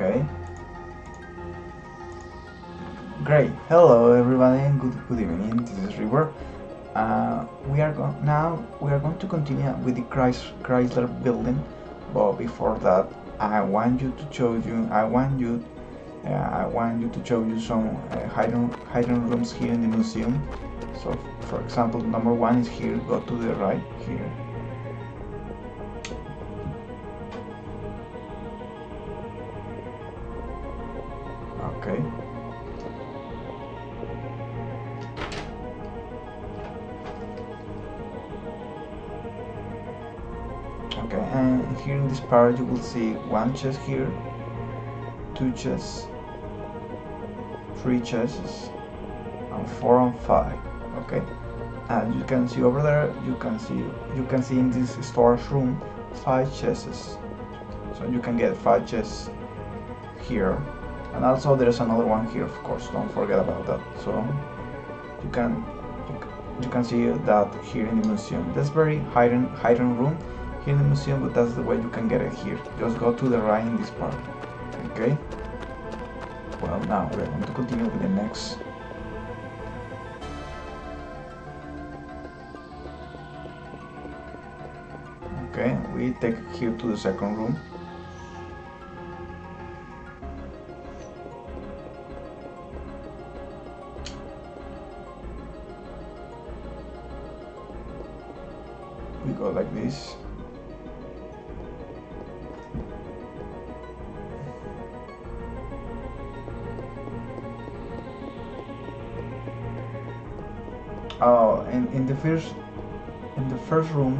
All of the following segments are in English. Okay. Great. Hello everybody, good evening. This is River. We are going to continue with the Chrysler building, but before that, I want you to show you some hidden rooms here in the museum. So, for example, number one is here. Go to the right here. Okay. Okay, and here in this part you will see one chest here, two chests, three chests, and four and five. Okay, and you can see over there, you can see in this storage room 5 chests, so you can get 5 chests here. And also there's another one here, of course, don't forget about that. So you can see that here in the museum. That's very hidden room here in the museum, but that's the way you can get it here. Just go to the right in this part. Okay. Well, now we're going to continue with the next. Okay, we take here to the second room. We go like this. Oh, and in the first room,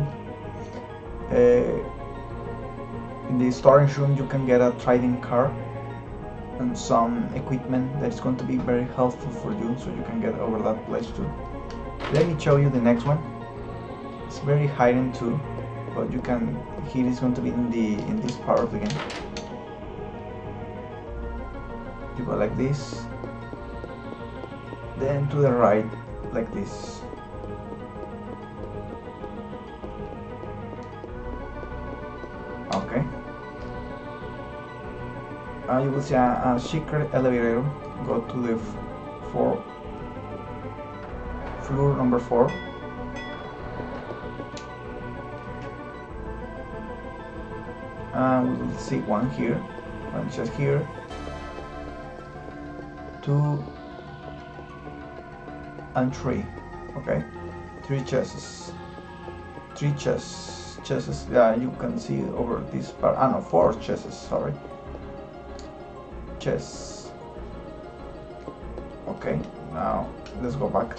in the storage room, you can get a trading card and some equipment that is going to be very helpful for you, so you can get over that place too. Let me show you the next one. It's very hidden too, but you can. Here is going to be in this part of the game. You go like this, then to the right, like this. Okay. You will see a secret elevator. Go to the floor number 4. We will see one here, one chest here, two and three. Okay, three chests. Yeah, you can see over this part. Ah no, 4 chests. Sorry, chests. Okay, now let's go back.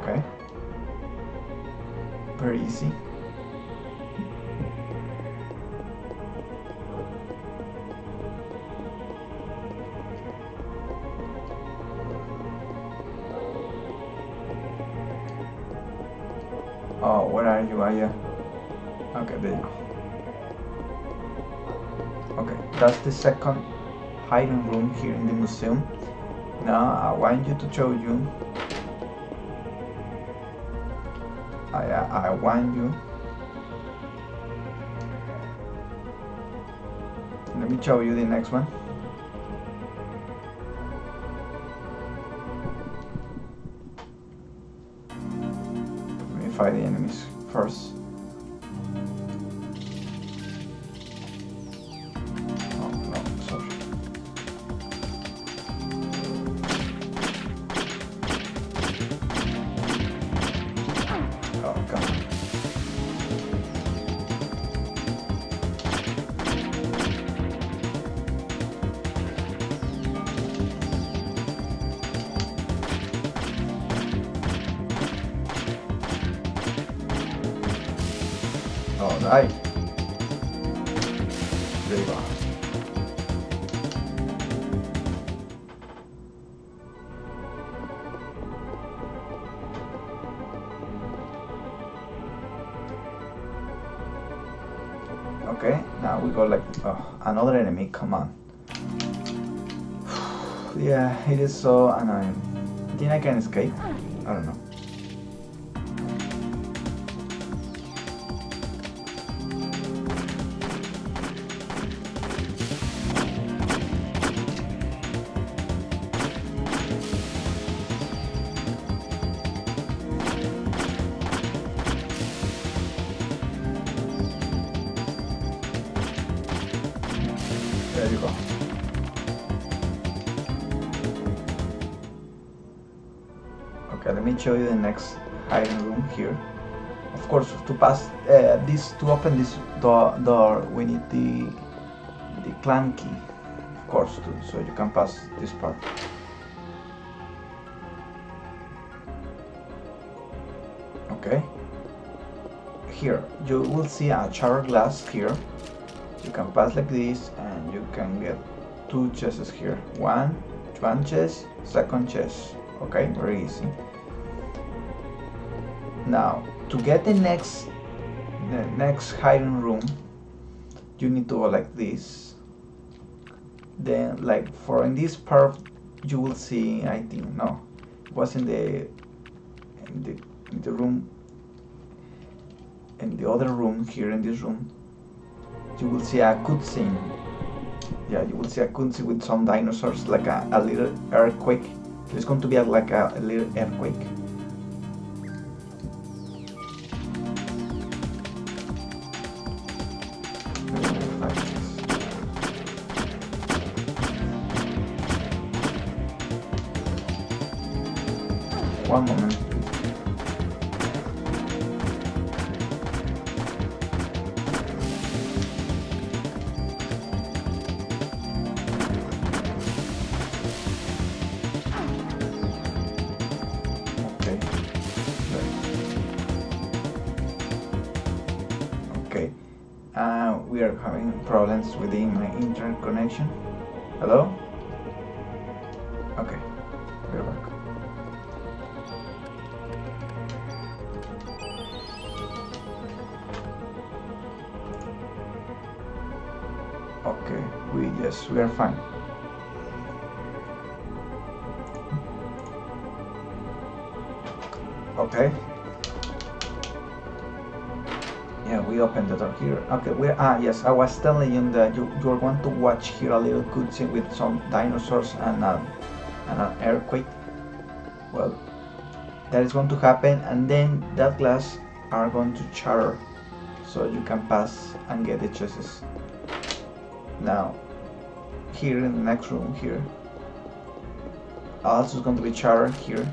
Okay, very easy. Oh, where are you? Are you? Okay, there you go. Okay, that's the second hiding room here in the museum. Now I want you to show you. I want you. Let me show you the next one. Fight the enemies first. Oh no, sorry. Oh come on. All right, there you go. Okay, now we go like another enemy. Come on. Yeah, it is so annoying. I think I can escape. I don't know. There you go. Okay, let me show you the next hiding room here. Of course, to pass this, to open this door, we need the clam key, of course, so you can pass this part. Okay. Here you will see a shard glass here. You can pass like this, and you can get two chests here. One chest, second chest. Okay, very easy. Now, to get the next hidden room, you need to go like this. Then, like for in this part, you will see. I think no, it was in the room. In the other room here, in this room, you will see a cutscene. Yeah, you will see a cutscene with some dinosaurs, like a little earthquake. There's going to be like a little earthquake. One moment. We are having problems within my internet connection. Hello? Okay, we're back. Okay, we are fine. Okay. Yeah, we opened the door here. Okay, yes, I was telling you that you're going to watch here a little cutscene with some dinosaurs and an earthquake. Well, that is going to happen, and then that glass are going to shatter, so you can pass and get the chests. Now, here in the next room here, also is going to be shattered here,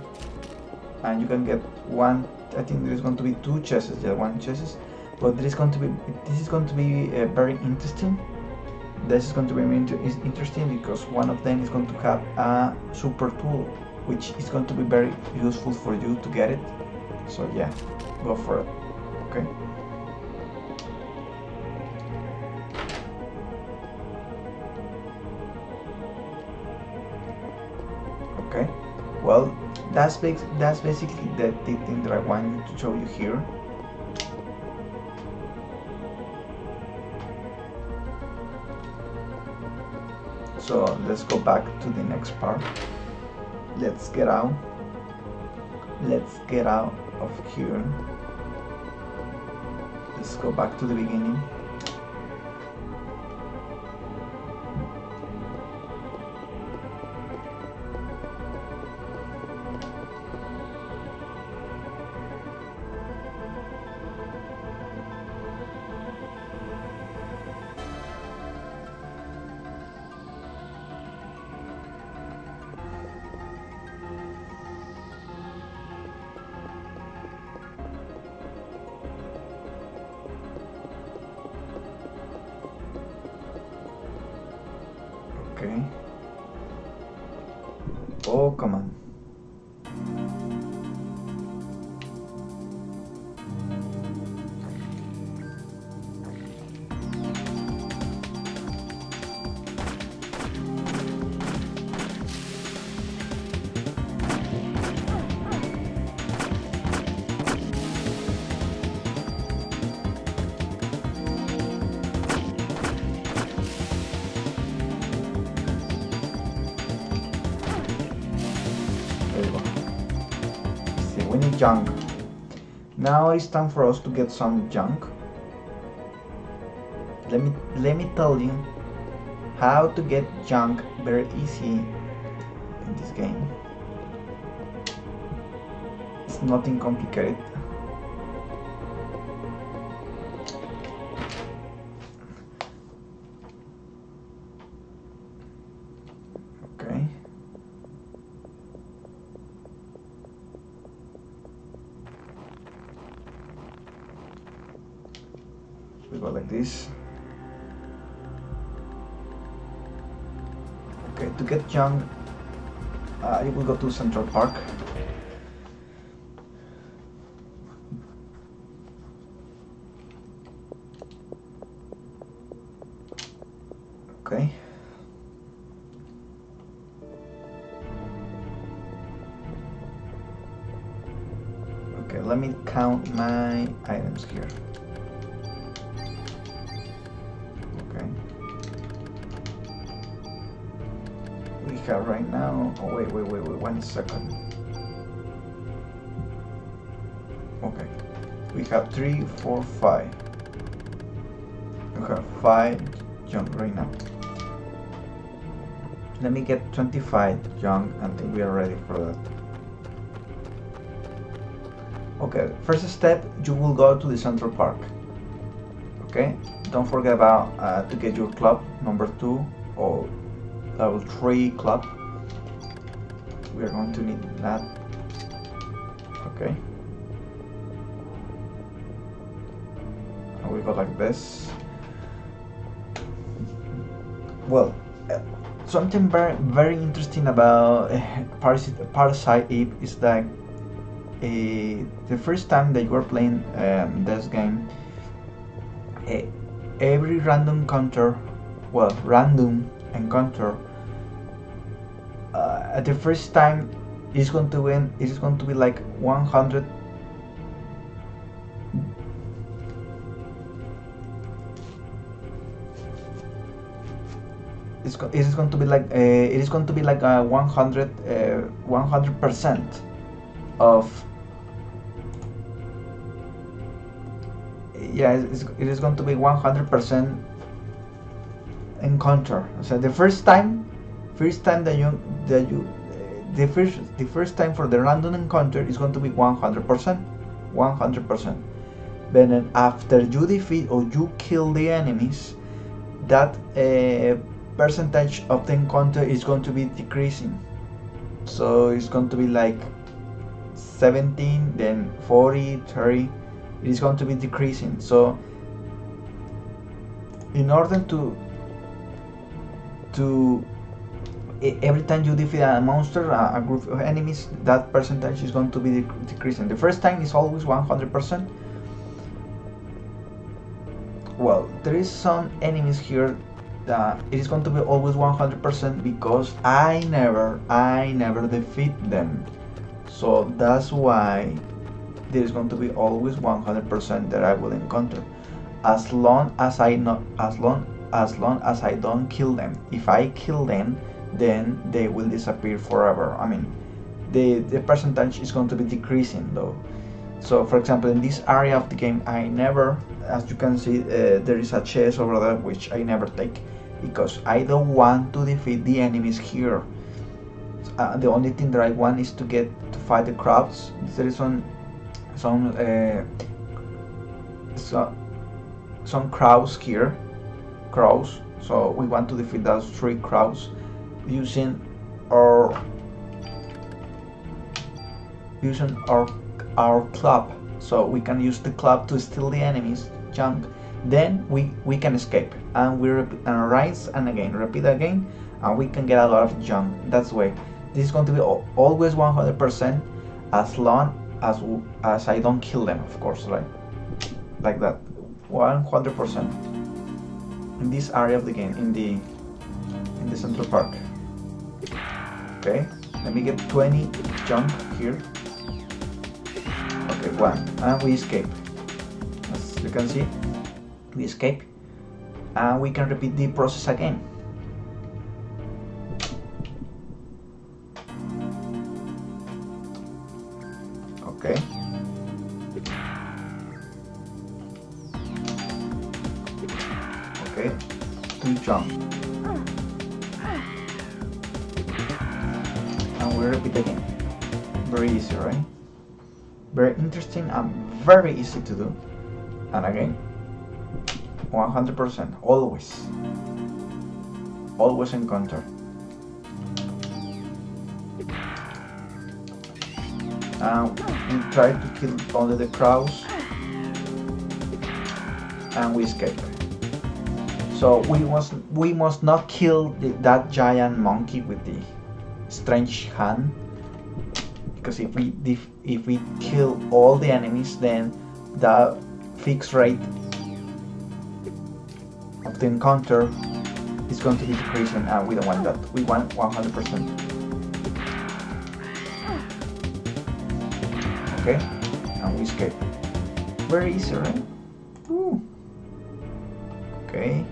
and you can get one. I think there is going to be two chests. Yeah, one chest. But this is going to be very interesting. This is going to be interesting because one of them is going to have a super tool, which is going to be very useful for you to get it. So yeah, go for it. Okay. Okay. Well, that's basically the thing that I wanted to show you here. So let's go back to the next part. Let's get out. Let's get out of here. Let's go back to the beginning. Okay. Oh, come on. Junk. Now it's time for us to get some junk. Let me tell you how to get junk very easy in this game. It's nothing complicated. we go like this. Okay, to get Young, you will go to Central Park. Okay. Okay, let me count my items here. Okay. We have right now, oh wait, 1 second. Okay. We have 3, 4, 5. We have 5 junk right now. Let me get 25 junk until we are ready for that. Okay, first step, you will go to the Central Park. Okay, don't forget about to get your club number 2 or level 3 club. We are going to need that. Okay, and we go like this. Well, something very interesting about Parasite Eve is that the first time that you are playing this game, every random encounter at the first time is going to win. It's going to be like 100. It is going to be like 100% of. Yeah, it is going to be 100% encounter. So the first time that the first time for the random encounter is going to be 100%. But then after you defeat or you kill the enemies, that percentage of the encounter is going to be decreasing. So it's going to be like 17, then 40, 30. It is going to be decreasing. So in order to every time you defeat a monster, a group of enemies, that percentage is going to be decreasing. The first time is always 100%. Well, there is some enemies here that it is going to be always 100% because I never defeat them. So that's why there is going to be always 100% that I will encounter, as long as I don't kill them. If I kill them, then they will disappear forever. I mean, the percentage is going to be decreasing though. So for example, in this area of the game, I never, as you can see, there is a chest over there which I never take because I don't want to defeat the enemies here. The only thing that I want is to get to fight the crowds. There is some crowds here, so we want to defeat those 3 crowds using our club. So we can use the club to steal the enemy's junk, then we can escape and we repeat and rise and again repeat again, and we can get a lot of junk. That's why this is going to be always 100% as long as I don't kill them, of course, right? Like that, 100% in this area of the game, in the Central Park. Okay, let me get 20 jump here. Okay, 1, and we escape. As you can see, we escape, and we can repeat the process again. Okay. Okay, 2 jump. And we repeat again. Very easy, right? Very interesting and very easy to do. And again, 100%, always. Always encounter. We try to kill only the crows, and we escaped. So we must not kill that giant monkey with the strange hand, because if we kill all the enemies, then the fixed rate of the encounter is going to be decreasing, and we don't want that. We want 100%. Okay, and we escape. Very easy, right? Ooh. Okay.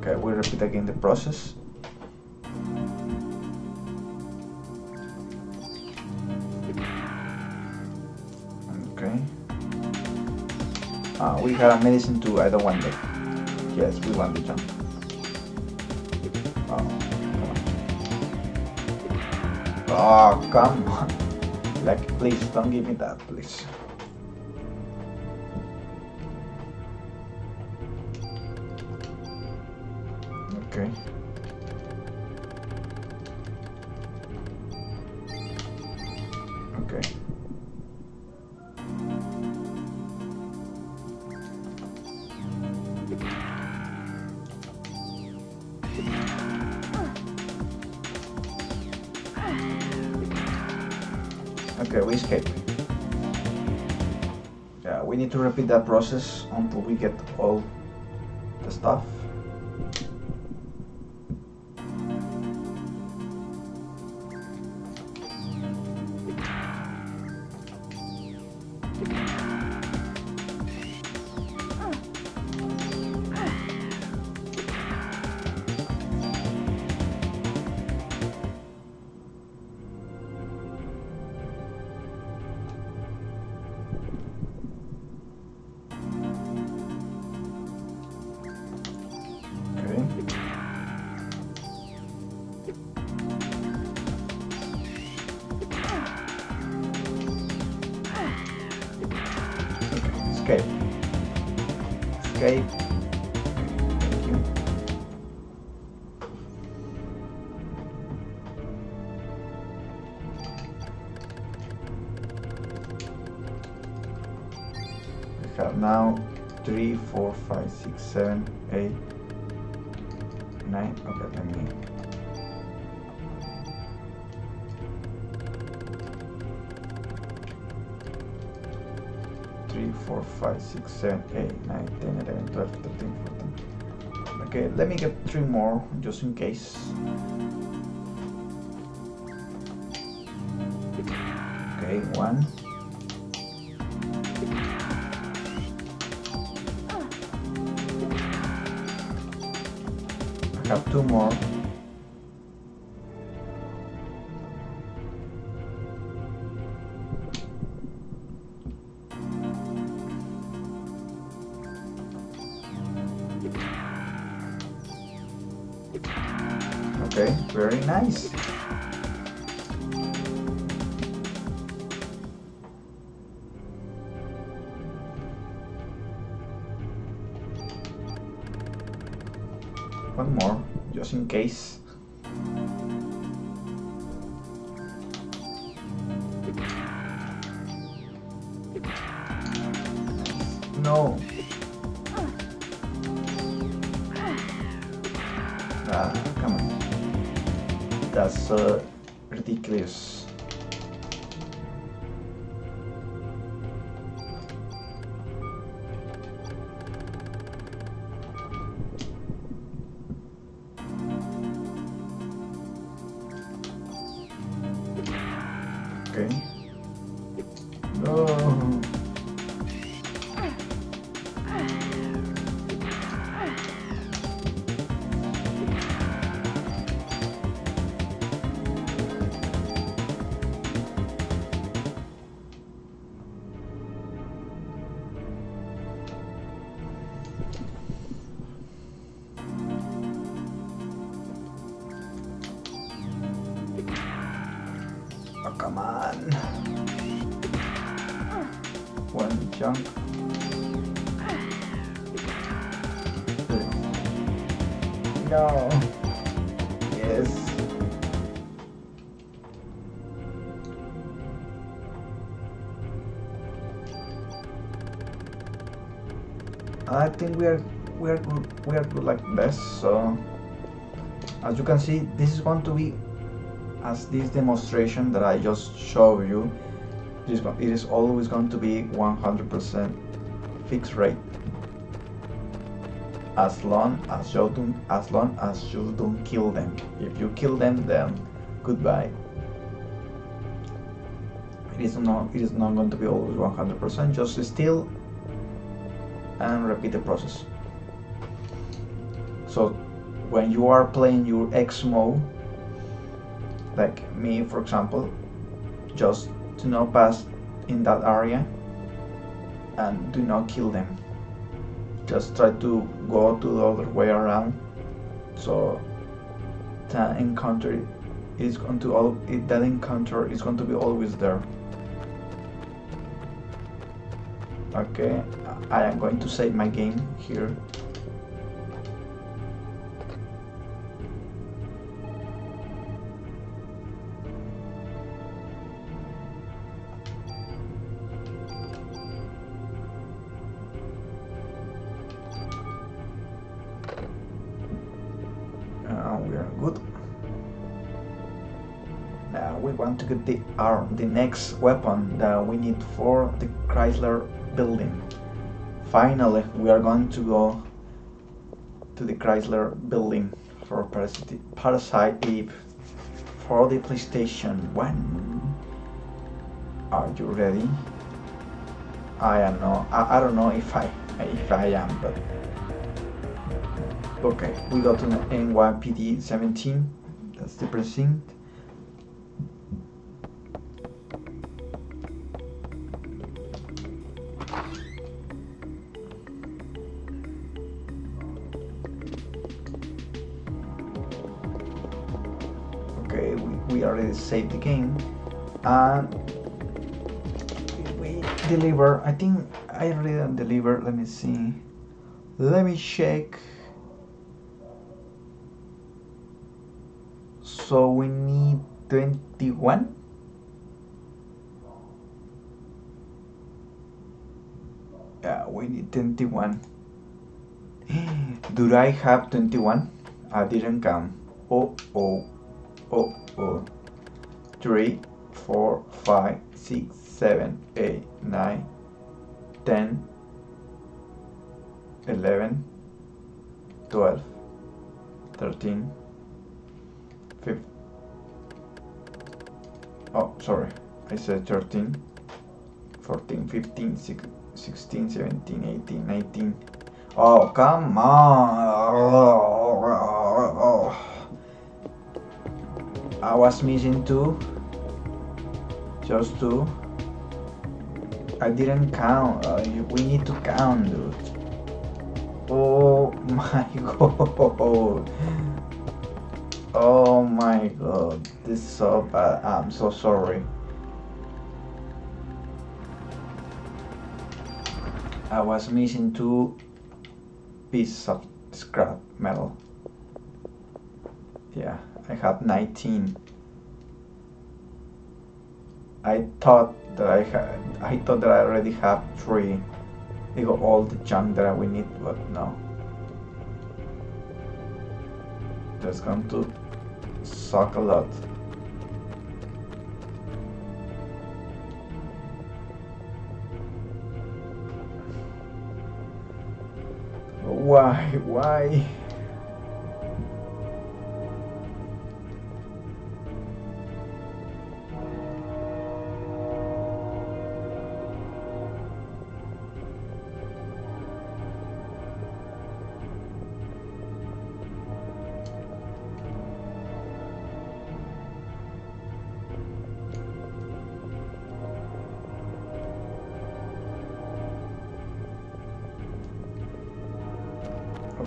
Okay, we repeat again the process. Okay. Ah, we have a medicine too. I don't want that. Yes, we want to jump. Oh, come on. Oh, come on. Like, please, don't give me that, please. Okay. Okay. Okay, we escape. Yeah, we need to repeat that process until we get all the stuff. Escape. Escape. Thank you. We have now 3, 4, 5, 6, 7, 8, 9. Okay, let me. Four, 5, 6, 7, 8, 9, 10, 11, 12, 13, 14. Okay, let me get 3 more just in case. Okay, 1. I have 2 more. Okay, very nice. One more, just in case. No. Ah, come on. That's ridiculous. Okay. No. Oh, come on. One jump. No. Yes. I think we are good like this. So as you can see, this is going to be as this demonstration that I just showed you. It is always going to be 100% fixed rate as long as you don't kill them. If you kill them, then goodbye. It is not going to be always 100%. Just steal and repeat the process. So when you are playing your X mode, like me for example, just do not pass in that area and do not kill them. Just try to go to the other way around. So that encounter is going to be always there. Okay, I am going to save my game here. We are good. Now we want to get the arm, the next weapon that we need for the Chrysler Building. Finally, we are going to go to the Chrysler Building for Parasite Eve for the PlayStation 1. Are you ready? I am not. I don't know if I am, but. Okay, we got an NYPD 17, that's the precinct. Okay, we already saved the game and we deliver. I think I already delivered. Let me see, let me check. So we need 21. Yeah, we need 21. Do I have 21? I didn't count. Oh, oh, oh, oh. 3, 4, 5, 6, 7, 8, 9, 10, 11, 12, 13. Oh, sorry, I said 13, 14, 15, 16, 17, 18, 19. Oh, come on! I was missing 2, just 2. I didn't count. We need to count, dude. Oh my god. Oh my god, this is so bad. I'm so sorry. I was missing 2 pieces of scrap metal. Yeah, I had 19. I thought that I already have 3. They got all the junk that we need, but no. That's going to suck a lot. Why?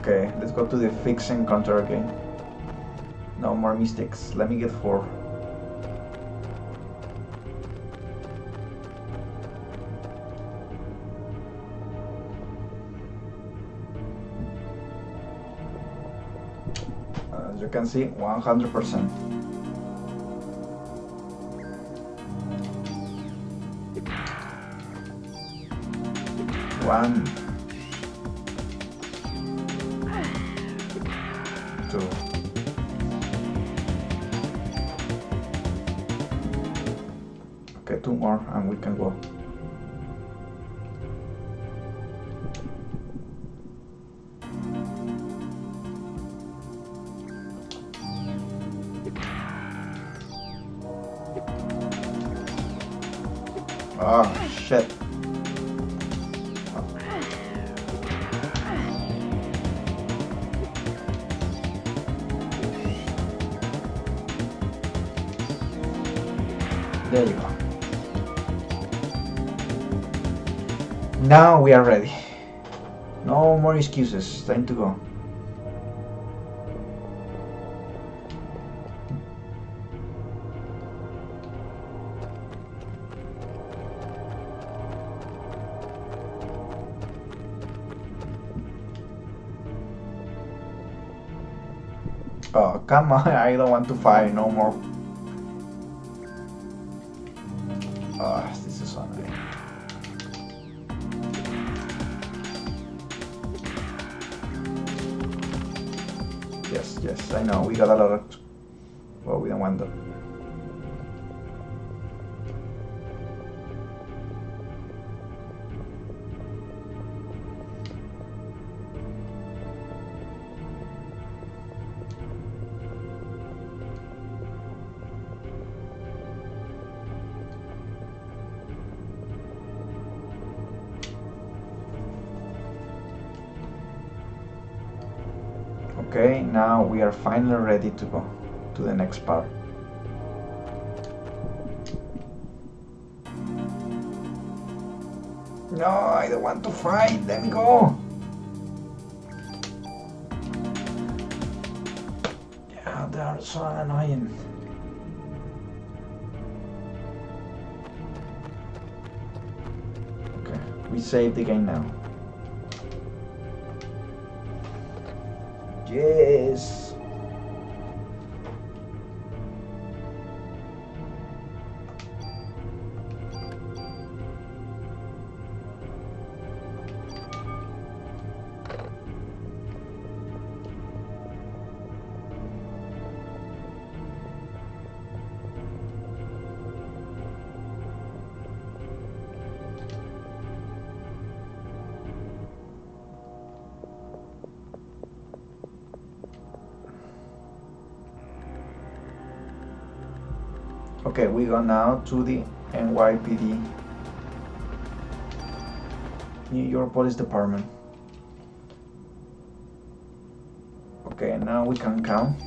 Okay, let's go to the fix encounter again. No more mistakes. Let me get 4. As you can see, 100%. One. too. Okay, two more and we can go. Oh shit. There you go. Now we are ready. No more excuses. Time to go. Oh, come on, I don't want to fight no more. Oh, this is unreal. Yes, yes, I know, we got a lot of... Well, we don't want that. Okay, now we are finally ready to go to the next part. No, I don't want to fight, let me go! Yeah, they are so annoying. Okay, we save the game now. Yes. Okay, we go now to the NYPD, New York Police Department. Okay, now we can count.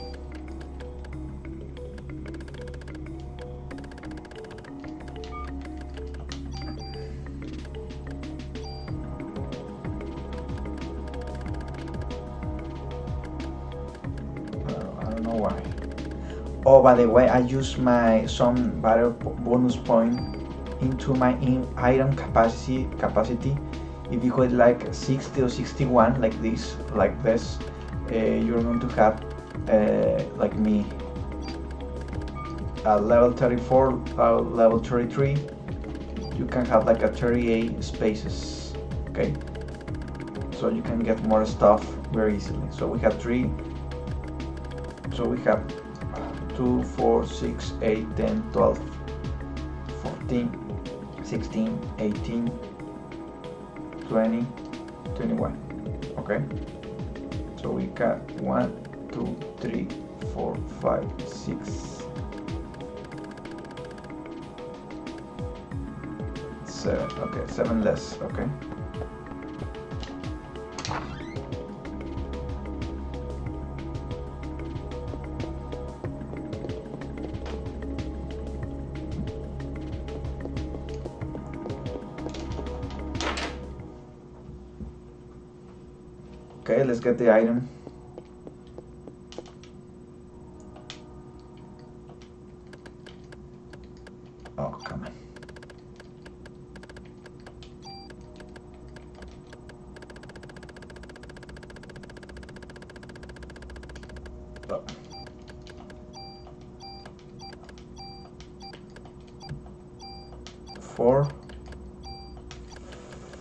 I don't know why. Oh, by the way, I used my some battle bonus point into my item capacity. If you hold like 60 or 61, like this, you're going to have like me at level 34, level 33. You can have like a 38 spaces. Okay, so you can get more stuff very easily. So we have three. So we have 2, 4, 6, 8, 10, 12, 14, 16, 18, 20, 21. Okay, so we got 1, 2, 3, 4, 5, 6, 7. Okay, 7 less. Okay. Okay, let's get the item. Oh, come on. Oh. Four,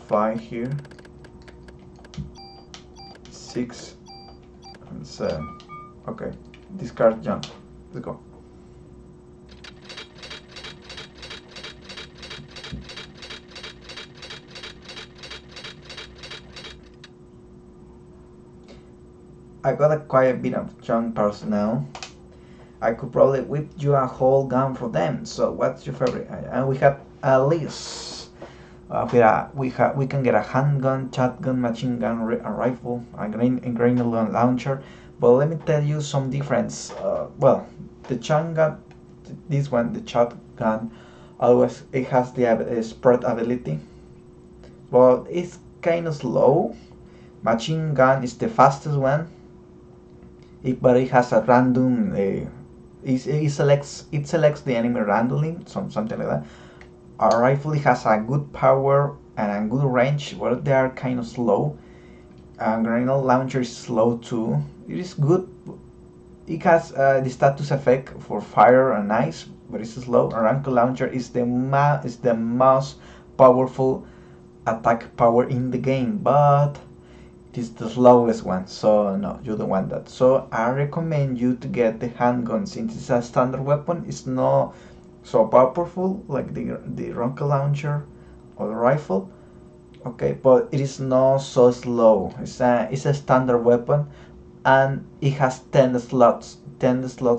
five here. 6 and 7. Okay, this car jump. Let's go. I got a quite bit of junk parts now. I could probably whip you a whole gun for them. So what's your favorite? And we have a list. We can get a handgun, shotgun, machine gun, a rifle, a grenade launcher. But let me tell you some difference. Well, the shotgun, this one, the shotgun, always it has the spread ability. Well, it's kind of slow. Machine gun is the fastest one. But it has a random, it selects the enemy randomly, something like that. A rifle has a good power and a good range, but they are kind of slow. Grenade launcher is slow too. It is good. It has the status effect for fire and ice, but it's slow. A rifle launcher is the most powerful attack power in the game, but it is the slowest one, so no, you don't want that. So I recommend you to get the handgun, since it's a standard weapon. It's not so powerful like the rocket launcher or the rifle, okay, but it is not so slow. It's a standard weapon, and it has 10 slots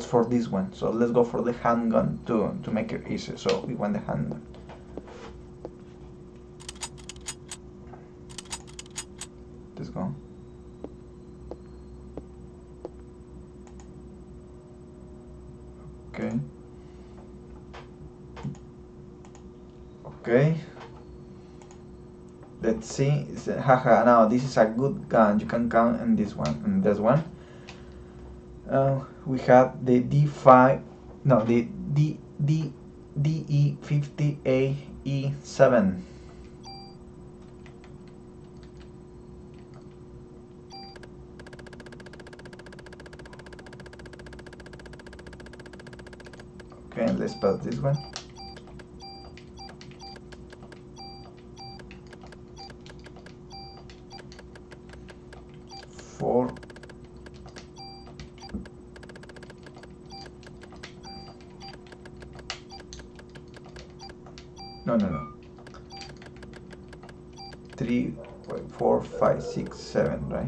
for this one. So let's go for the handgun to make it easy. So we want the handgun. Let's go. Okay. Okay. Let's see. Haha. Now this is a good gun. You can count on this one and this one. We have the DE50AE7. Okay, let's pass this one. Four. No. 3, 4, 5, 6, 7, right?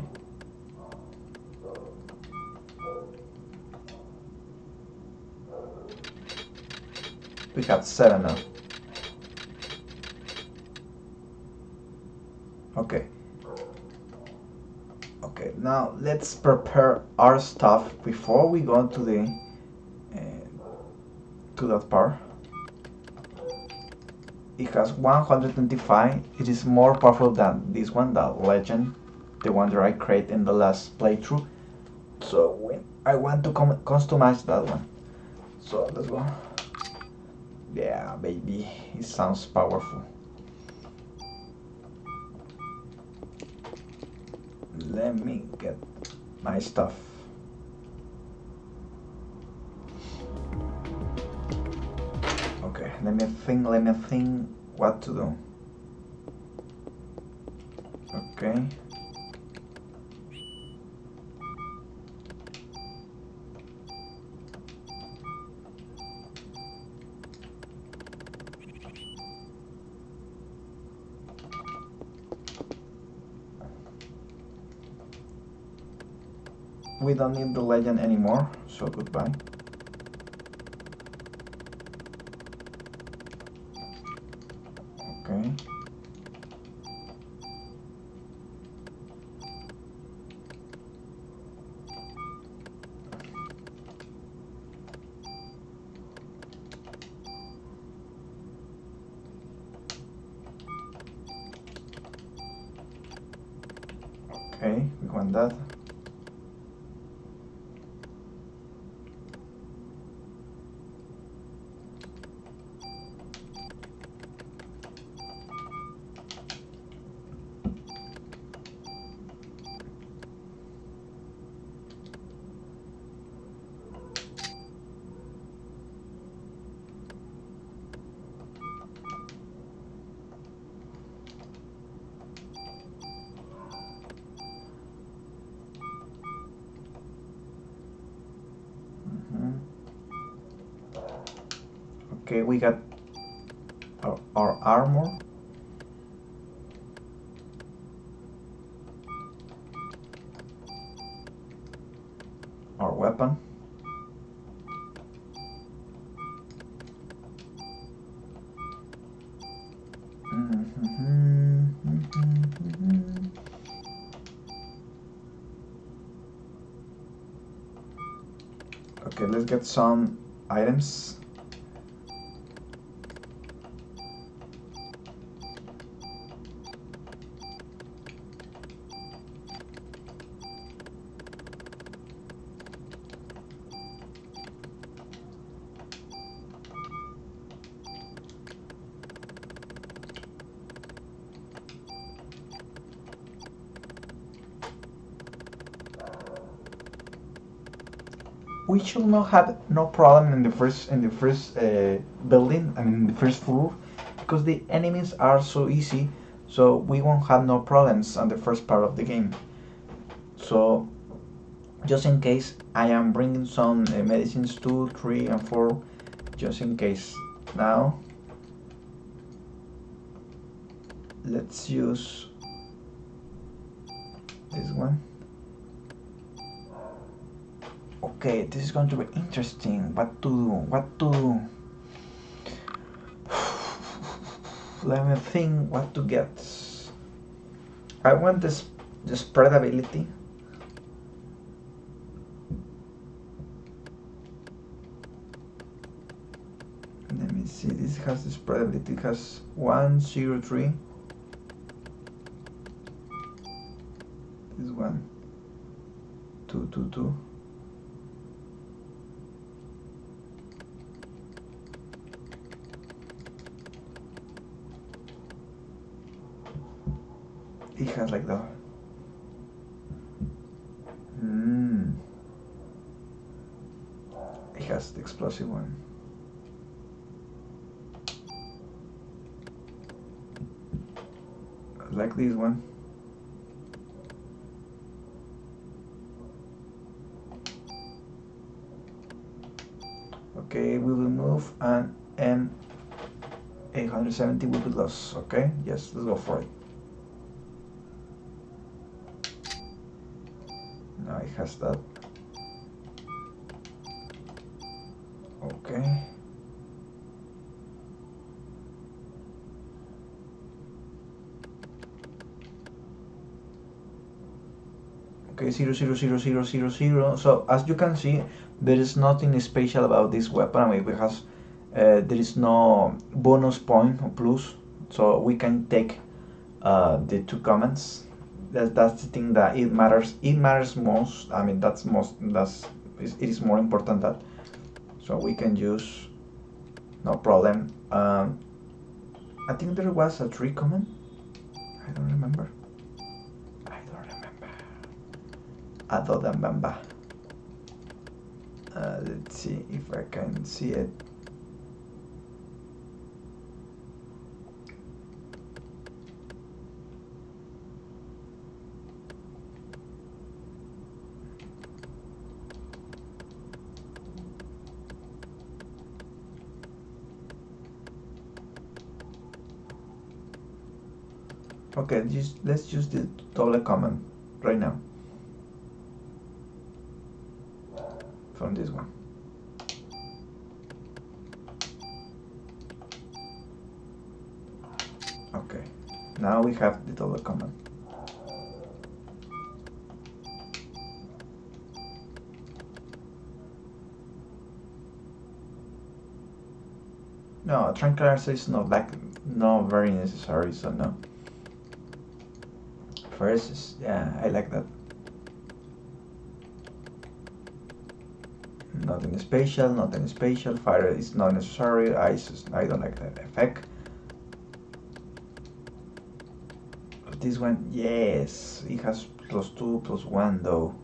We have 7 now. Okay. Okay, now let's prepare our stuff before we go to the to that part. It has 125. It is more powerful than this one, the legend, the one that I created in the last playthrough. So I want to customize that one. So let's go. Yeah, baby, it sounds powerful. Let me get my stuff. Okay, let me think what to do. Okay. We don't need the legend anymore, so goodbye. Okay. Okay, we want that. Okay, we got our armor. Our weapon. Okay, let's get some items. We should not have no problem in the first building, I mean the first floor, because the enemies are so easy, so we won't have no problems on the first part of the game. So just in case, I am bringing some medicines 2, 3, and 4, just in case. Now let's use this one. Okay, this is going to be interesting. What to do? What to do? Let me think what to get. I want this spread ability. Let me see, this has the spread ability, it has 1, 0, 3. This one. 2, 2, 2. It has like that. It has the explosive one. I like this one. Okay, we will move and M870 will be lost. Okay, yes, let's go for it. Has that. Okay. Okay, 0, 0, 0, 0, 0, 0. So as you can see, there is nothing special about this weapon. I mean, because there is no bonus point or plus, so we can take the 2 comments. That's the thing that it matters. It matters most. I mean, that's most. It is more important that. So we can use, no problem. I think there was a 3 comment. I don't remember. I don't remember. Let's see if I can see it. Okay, just let's use the double comment right now from this one. Okay, now we have the double comment. No, tranquilizer is not like not very necessary, so no. Versus, yeah, I like that. Nothing special, nothing special. Fire is not necessary. I don't like that effect. But this one, yes, it has +2, +1 though.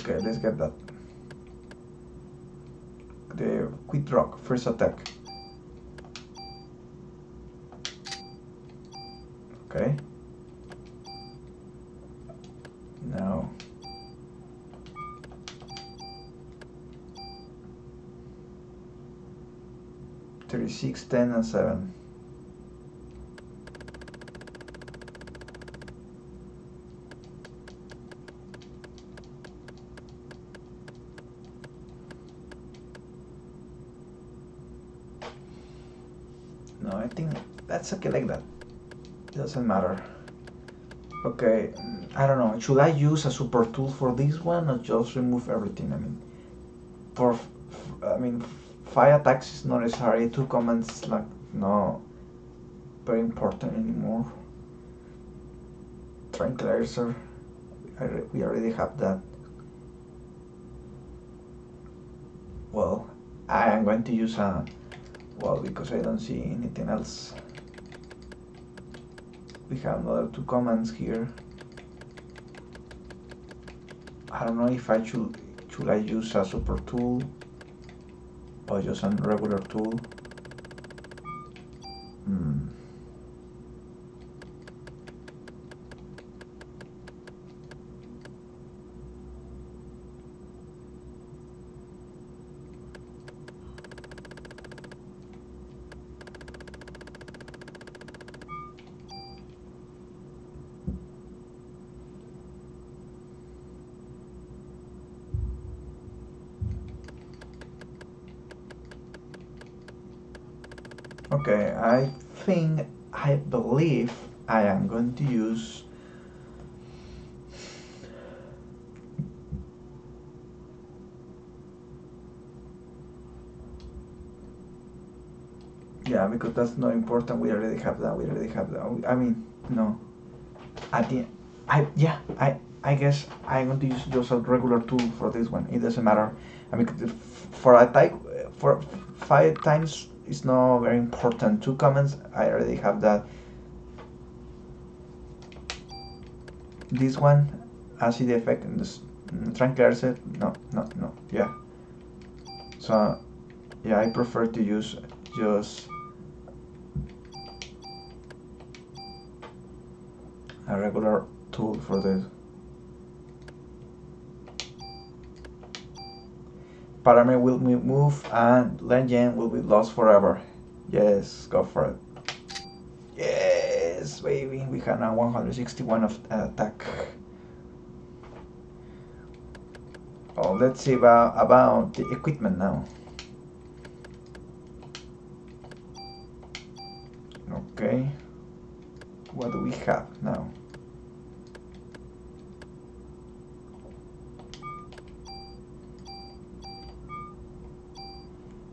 Okay, let's get that. The Quit Rock, first attack. Okay. Now. Six, 10, and 7. No, I think that's okay like that. It doesn't matter. Okay, I don't know. Should I use a super tool for this one or just remove everything? I mean, I mean, 5 attacks is not necessary. 2 comments, like, no, very important anymore. Tranquilizer, we already have that. Well, I am going to use a, well, because I don't see anything else. We have another 2 comments here. I don't know if I should I use a super tool. Or just a regular tool. Okay, I believe I am going to use yeah, because that's not important. We already have that. I mean, no, at the I guess I'm going to use just a regular tool for this one. It doesn't matter. I mean, for a type for 5 times. It's not very important. 2 comments, I already have that. This one, I see the effect in this tranquilizer. No, yeah. So, yeah, I prefer to use just a regular tool for this. Parameter will be moved and legend will be lost forever. Yes, go for it. Yes, baby, we have now 161 of attack. Oh, let's see about the equipment now. Okay, what do we have now?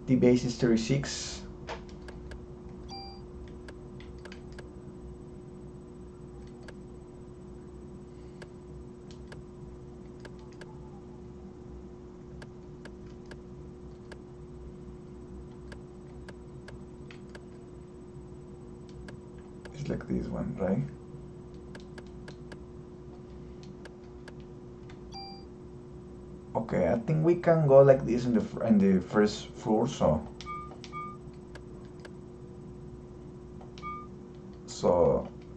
The base is 36. It's like this one, right? Okay, I think we can go like this in the first floor, so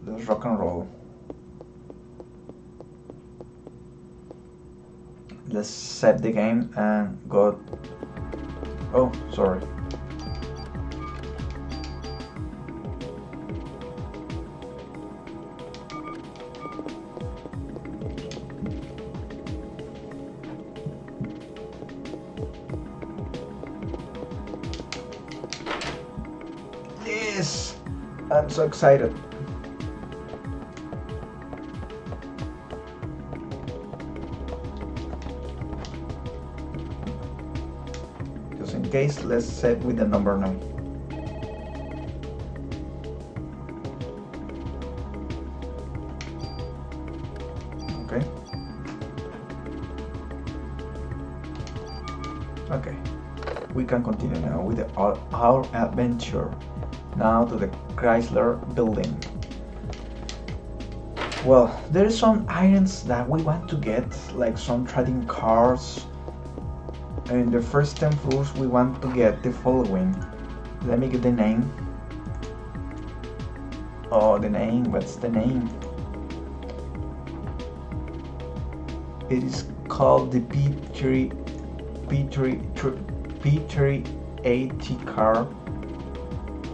let's rock and roll. Let's set the game and go. Oh, sorry. I'm so excited. Just in case, let's set with the number 9. Okay. Okay. We can continue now with our adventure. Now to the Chrysler Building. Well, there are some items that we want to get, like some trading cards. In the first 10 floors we want to get the following. Let me get the name. Oh, the name, what's the name? It is called the P38 T Card.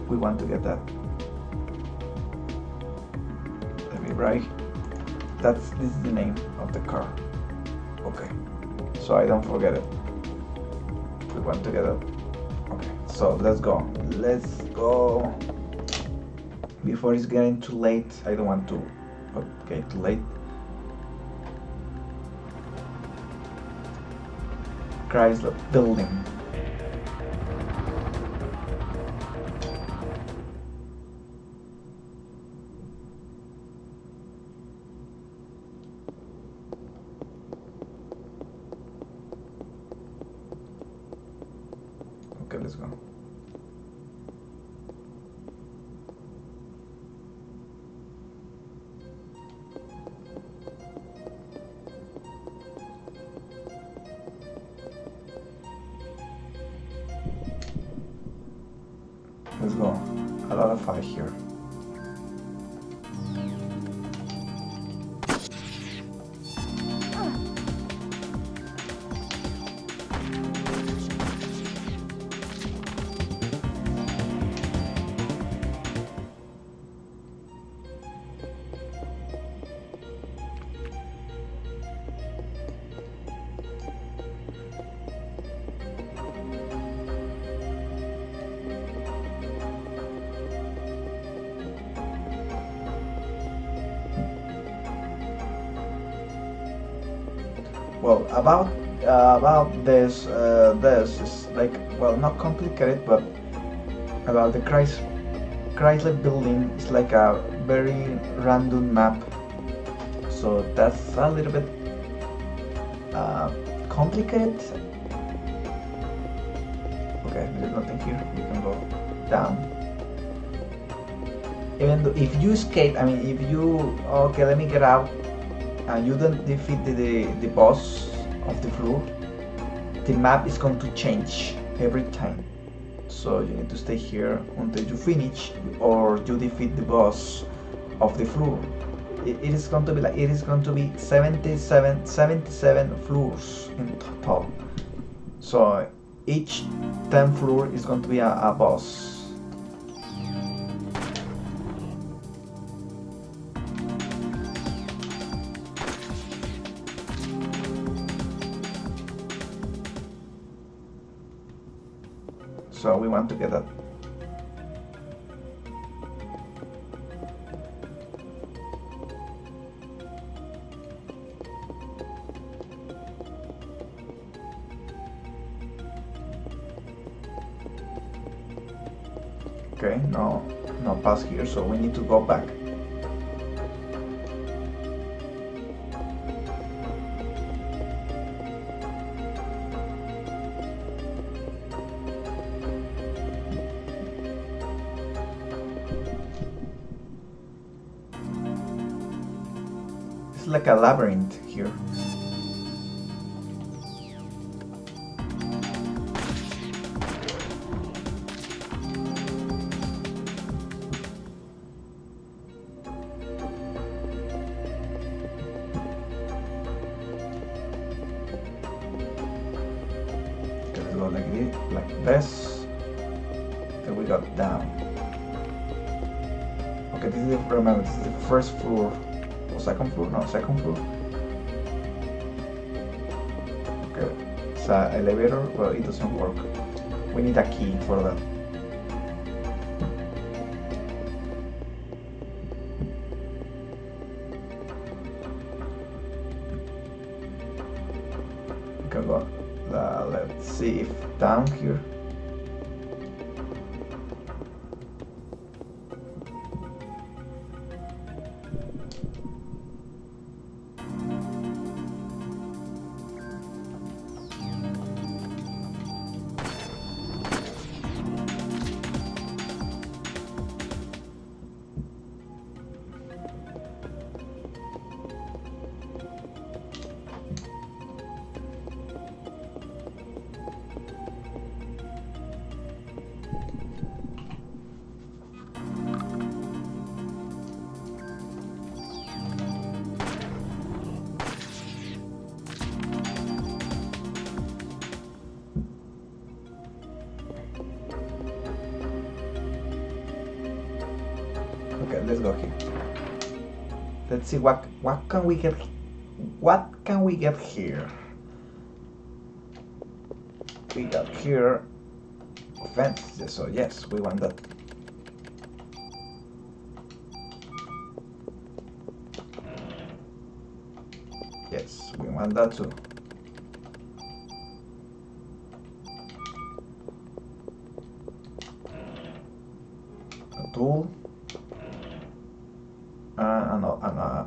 We want to get that. Let me write. This is the name of the car. Okay, so I don't forget it. We want to get it. Okay, so let's go. Let's go. Before it's getting too late, I don't want to. Okay, too late. Chrysler Building. Okay, let's go. Let's go. A lot of fire here. Well, about this is like, well, not complicated, but about the Chrysler Building is like a very random map, so that's a little bit complicated. Okay, there's nothing here. We can go down. Even though if you escape, I mean, if you okay, let me get out. And you don't defeat the boss of the floor, the map is going to change every time. So you need to stay here until you finish or you defeat the boss of the floor. It is going to be like, it is going to be 77 floors in total. So each 10 floor is going to be a boss. So we want to get that. Okay, no pass here, so we need to go back. It's like a labyrinth here. Let's go like this, then we got down. Okay, this is, remember, this is the first floor. Second floor, no, second floor. Okay, it's an elevator, well, it doesn't work. We need a key for that. Okay, well, let's see if down here. let's go here. Let's see what can we get. What can we get here? We got here fences. So yes, we want that. Yes, we want that too. A tool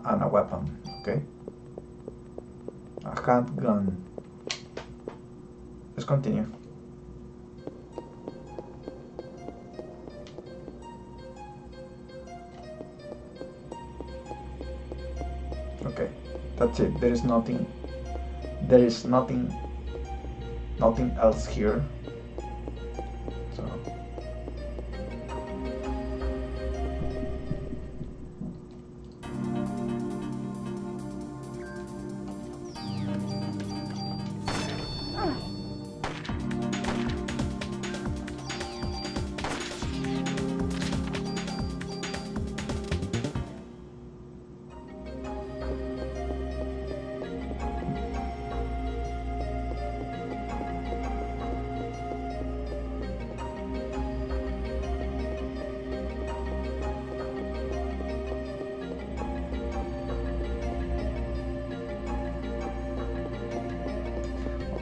and a weapon. Okay. A handgun. Let's continue. Okay, that's it. There is nothing. There is nothing. Nothing else here. So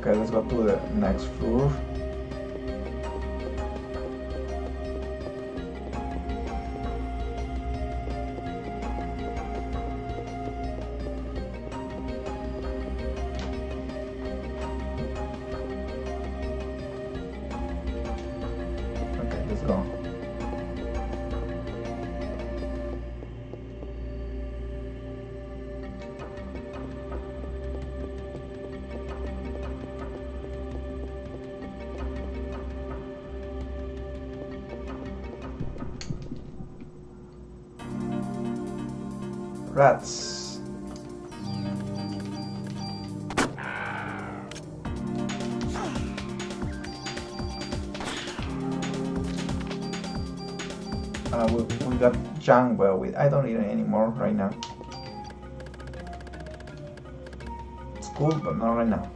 okay, let's go to the next floor. Okay, let's go. Rats. We got jungle. I don't need it anymore right now. It's cool, but not right now.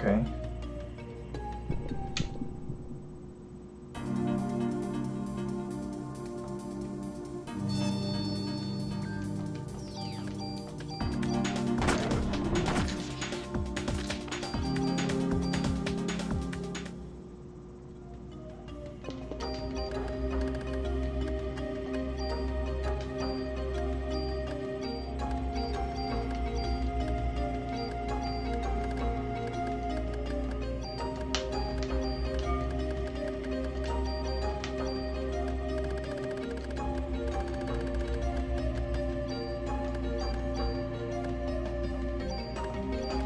Okay.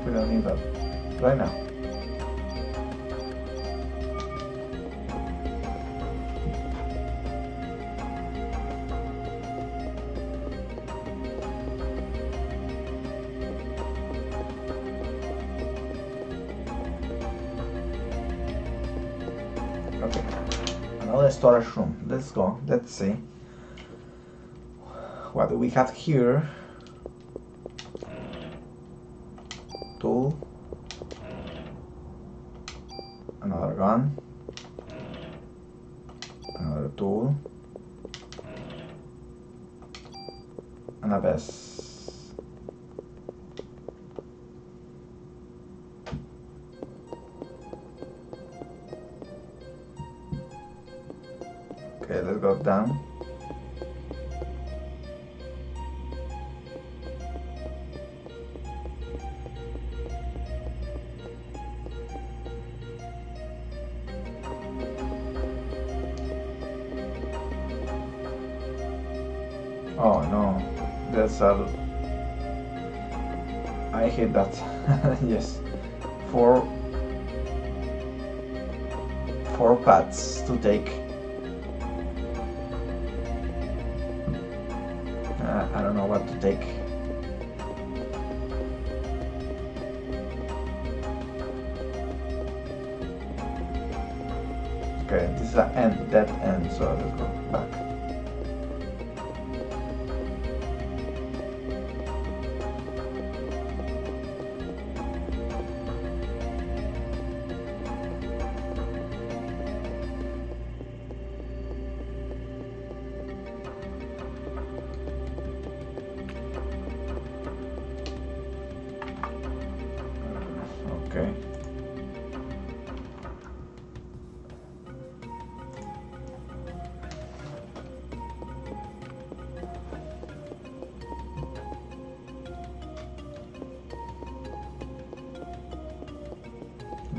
We don't need that right now. Okay, another storage room. Let's go. Let's see what do we have here. Another gun, another tool, and a vest. Okay, let's go down. Oh no, that's I hate that. Yes, four paths to take. I don't know what to take. Okay, this is an end, dead end, so let's go back.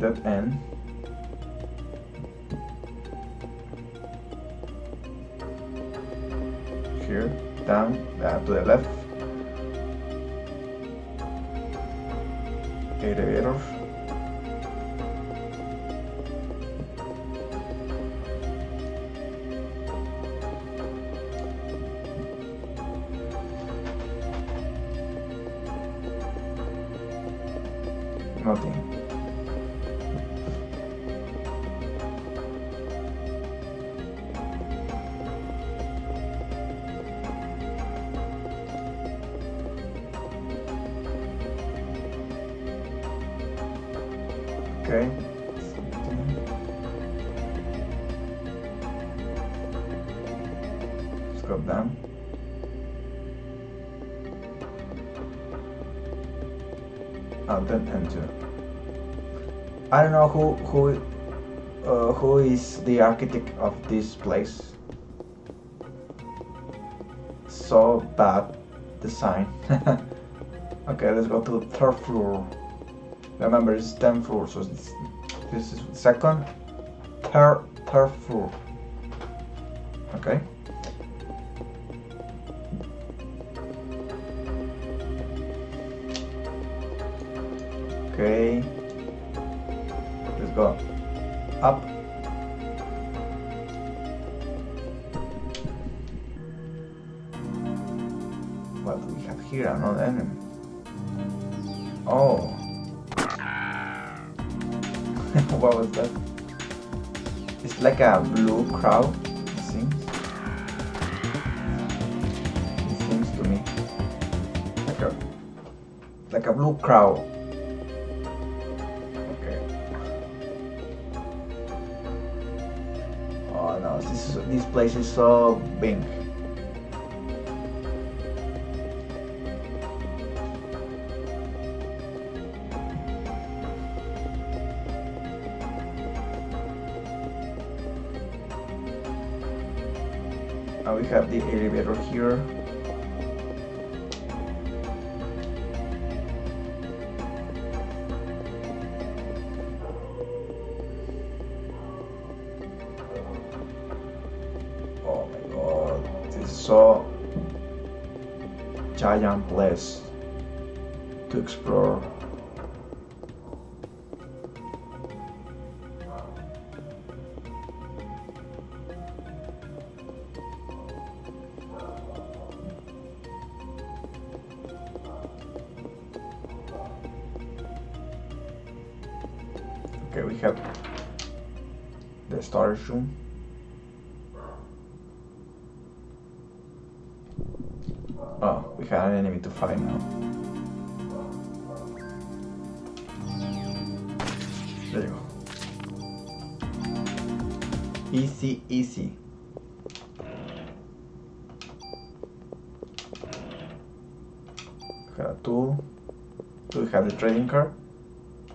That end. Here, down, to the left. Elevator. Nothing. Okay. Let's go down. And then enter. I don't know who is the architect of this place. So bad design. Okay, let's go to the third floor. Remember, it's 10 floor, so this is second, third floor. Okay. Okay. Let's go up. What do we have here? Another enemy. Oh. What was that? It's like a blue crowd, it seems. It seems to me. Like a blue crowd. Okay. Oh no, this place is so big. Now we have the elevator here. Oh my god, this is so giant place to explore. Okay, we have the storage room. Oh, we have an enemy to fight now. There you go. Easy, easy. We have a tool. Do we have the trading card?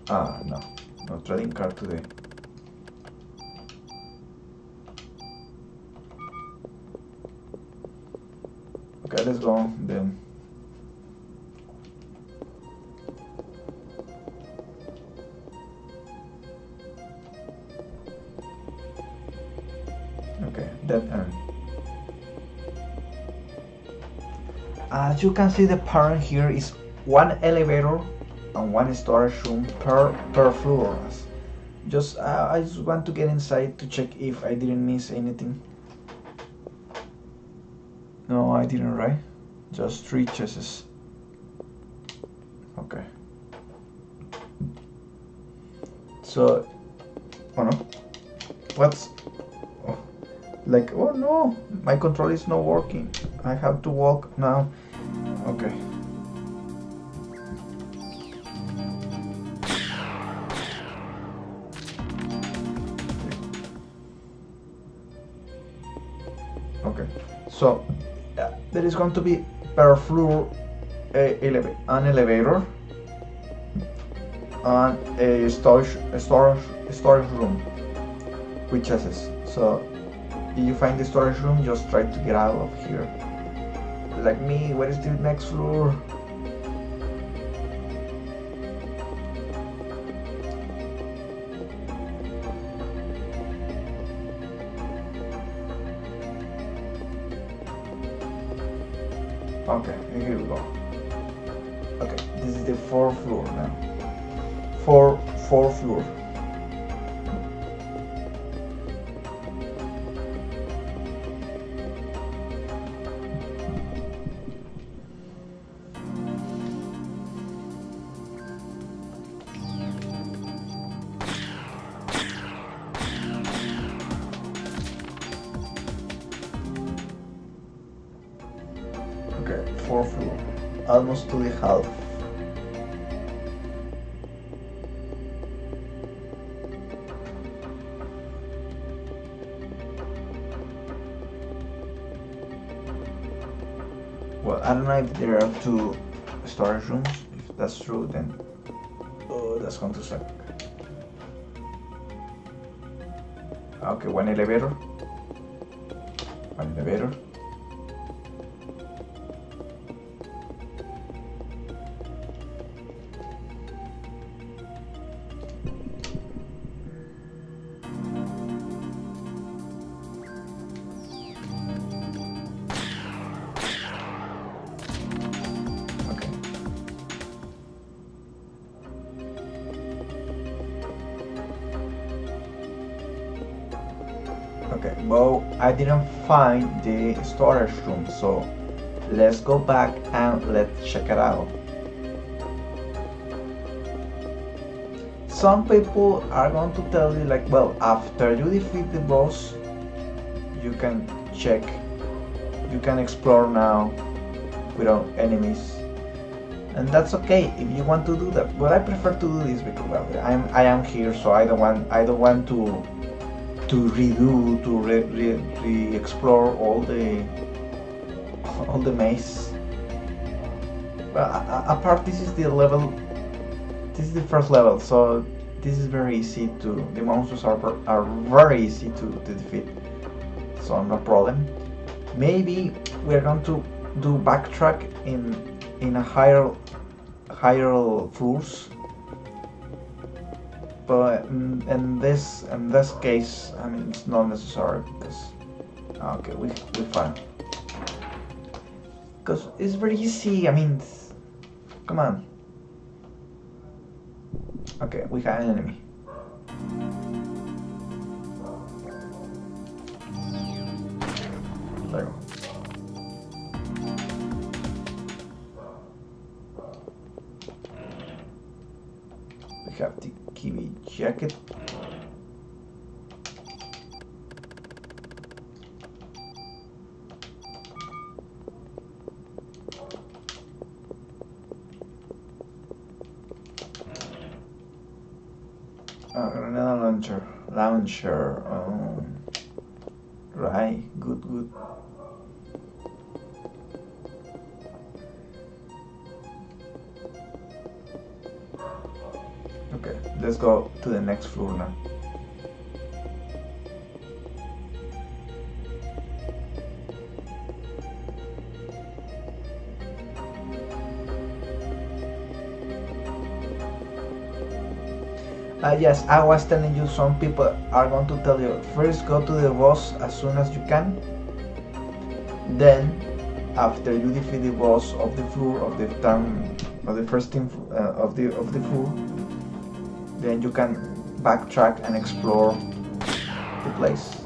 Ah, no. No trading card today. Okay, let's go on then. Okay, dead end. As you can see, the pattern here is one elevator and one storage room per floor. I just want to get inside to check if I didn't miss anything. No, I didn't, right? Just 3 chests. Okay. So, oh no, what's, oh, like, oh no, my control is not working. I have to walk now. Okay. Okay, so there is going to be per floor an elevator and a storage room with chests. So if you find the storage room, just try to get out of here. Like me, where is the next floor? Okay, here we go. Okay, this is the 4th floor now. 4th floor. Almost to the half. Well, I don't know if there are 2 storage rooms. If that's true, then oh, that's going to suck. Okay, 1 elevator. 1 elevator. Okay, well, I didn't find the storage room, so let's go back and let's check it out. Some people are going to tell you, like, well, after you defeat the boss, you can check, you can explore now without enemies. And that's okay if you want to do that, but I prefer to do this because, well, I am here, so I don't want to re-explore all the maze. But apart, this is the level. This is the first level, so this is very easy to. The monsters are very easy to defeat, so no problem. Maybe we're going to do backtrack in a higher floors. But in this case, I mean, it's not necessary because okay, we fine. Because it's very easy. I mean, come on. Okay, we have an enemy. There we go. We have the Kiwi jacket. Grenade launcher. Oh. Right. Good. Okay, let's go to the next floor now. Yes, I was telling you, some people are going to tell you, first go to the boss as soon as you can. Then, after you defeat the boss of the floor of the town or the first thing of the fool, then you can backtrack and explore the place.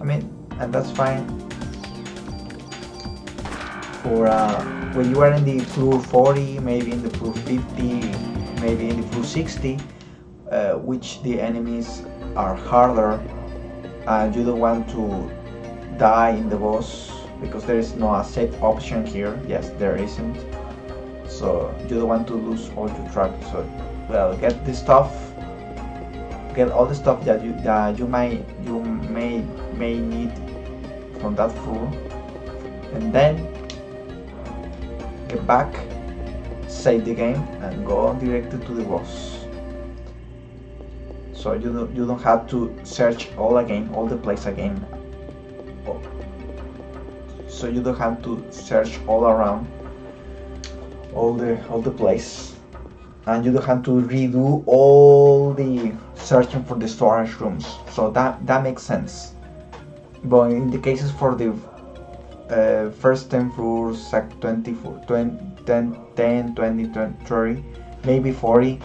I mean, and that's fine for when you are in the clue 40, maybe in the clue 50, maybe in the clue 60, which the enemies are harder, and you don't want to die in the boss because there is no safe option here. Yes, there isn't. So you don't want to lose all your track. So, well, get the stuff, get all the stuff that you may need from that fool, and then get back, save the game, and go directly to the boss. So you don't have to search all again, all the place again. So you don't have to search all around, all the place, and you don't have to redo all the searching for the storage rooms. So that makes sense. But in the cases for the first 10 floors, 20, 30, maybe 40,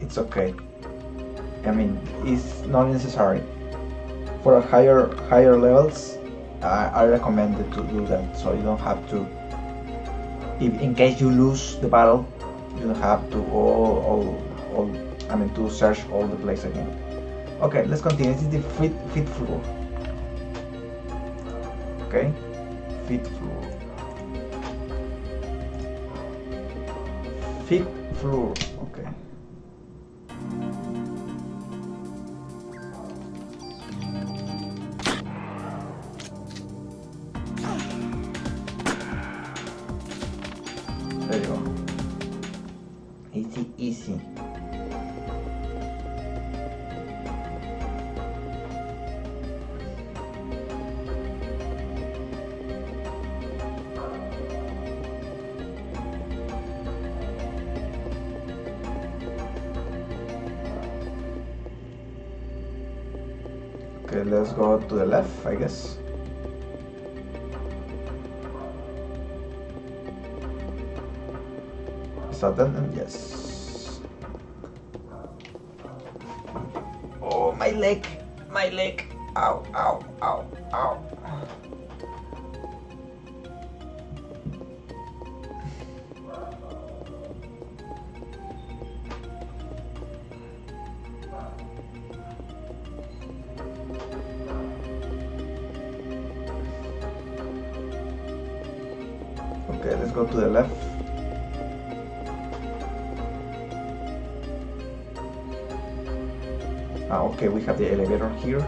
it's okay. I mean, it's not necessary. For higher levels, I recommend to do that, so you don't have to. If in case you lose the battle, you don't have to to search all the place again. Okay, let's continue. This is the fifth floor. Okay, fifth floor. Fifth floor. Okay. There you go. Easy, easy. Okay, let's go to the left, I guess. Sudden, yes. Oh, my leg, my leg. Ow, ow, ow, ow. Okay, let's go to the left. Ah, okay, we have the elevator here.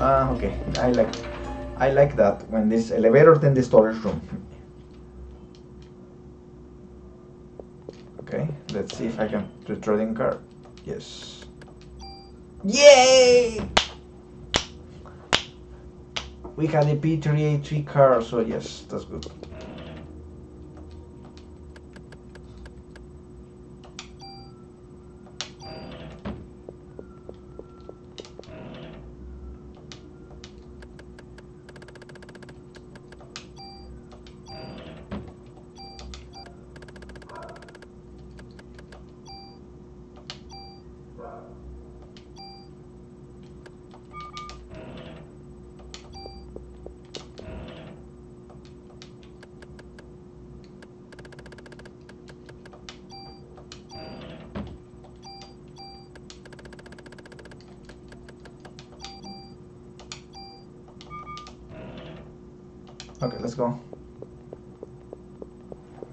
Ah, okay, I like that. When this elevator, then the storage room. Okay, let's see if I can do the trading card. Yes. Yay! We have the P383 card, so yes, that's good. Okay, let's go.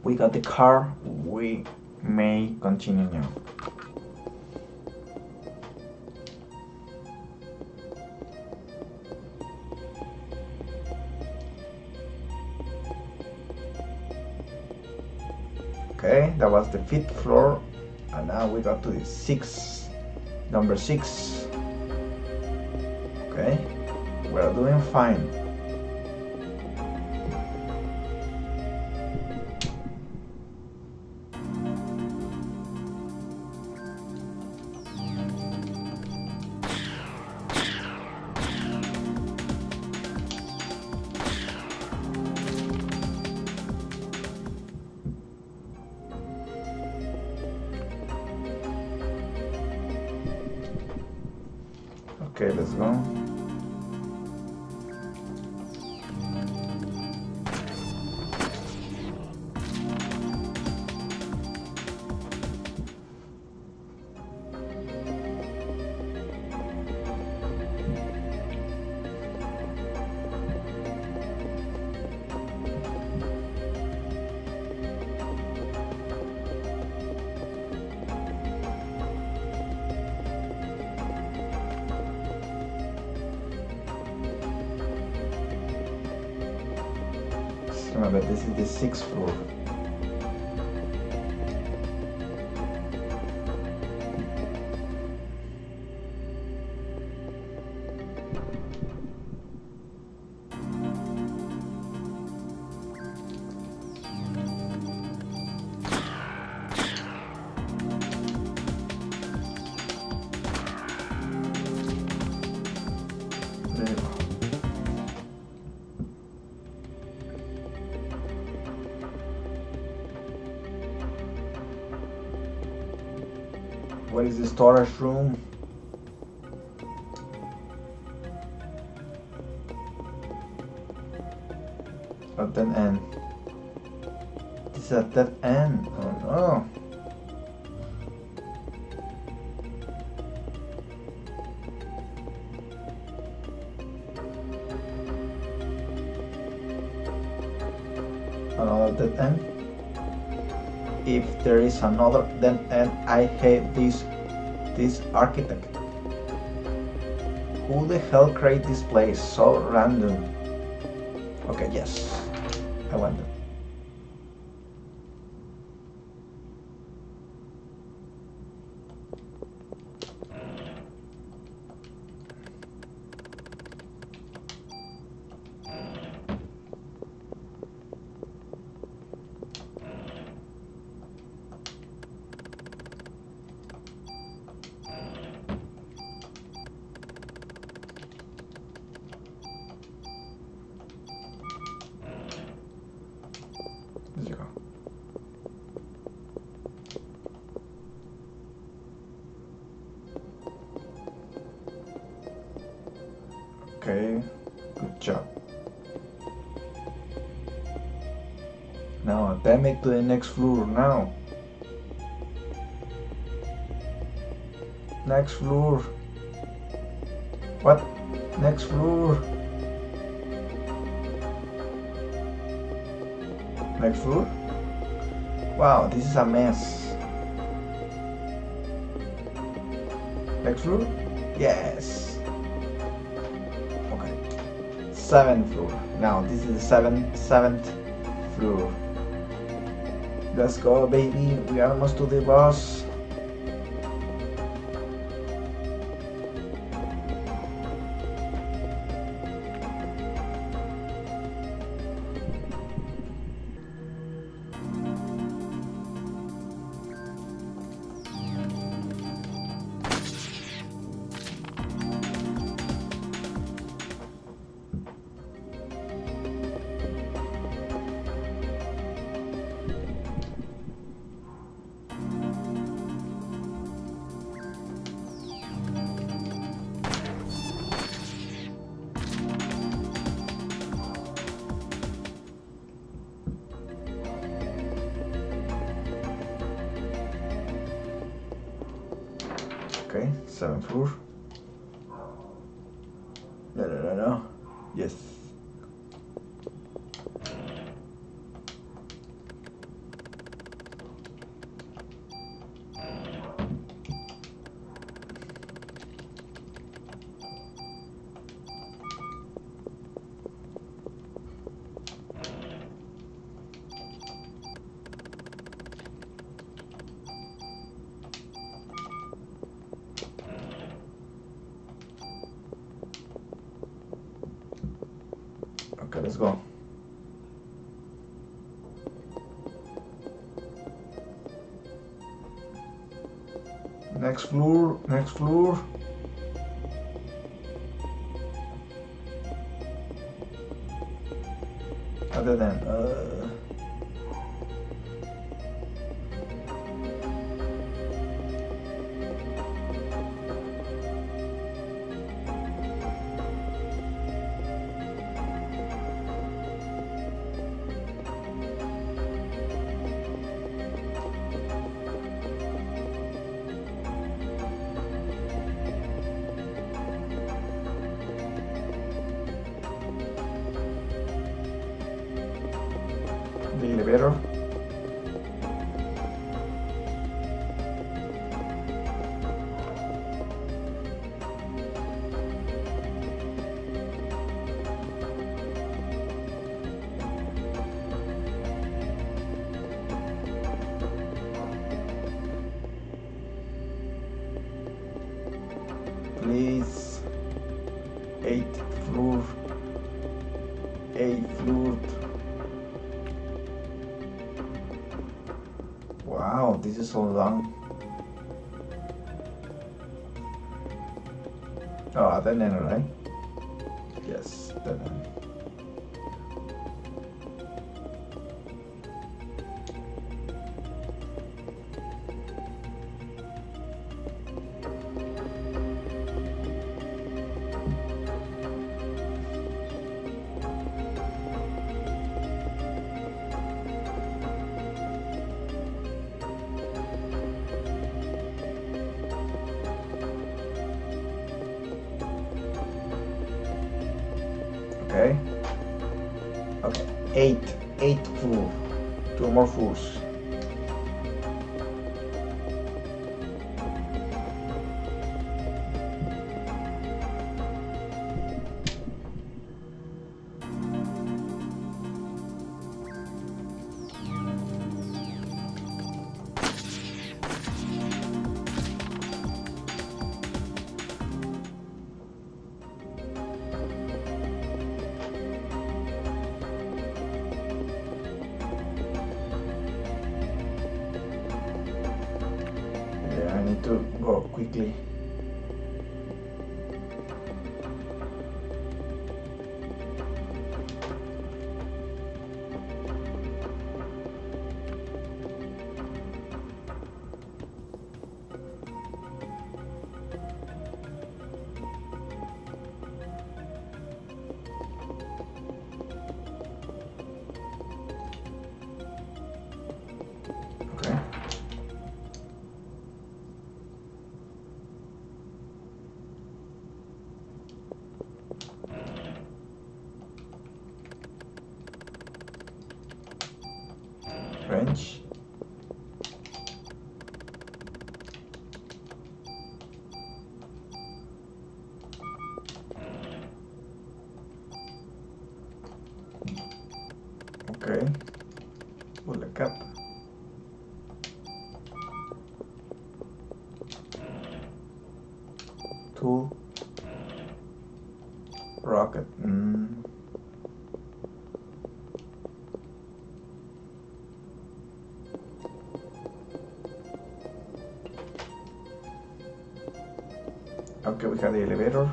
We got the car. We may continue now. Okay, that was the fifth floor, and now we got to the sixth, number six. Okay, we're doing fine. Okay, let's go. Remember, this is the sixth floor. What is the storage room? A dead end. This is a dead end. Oh no. Another dead end. If there is another dead end, I hate this architect. Who the hell created this place? So random. Okay, yes, I want them. Okay, good job. Now, damn it, to the next floor now. Next floor. What? Next floor. Next floor? Wow, this is a mess. Next floor? Yes. 7th floor. Now this is the seventh floor. Let's go, baby. We are almost to the boss. Okay, 7th floor. No. Yes. Okay, let's go. Next floor, next floor. Other than the elevator. Please, 8th floor. Wow, this is so long. Oh, that end, right? Yes, that end. Okay. Okay. 8th floor. Two more floors. To go quickly. French. Okay. Pull the cap. Tool. Rocket. Okay, we have the elevator.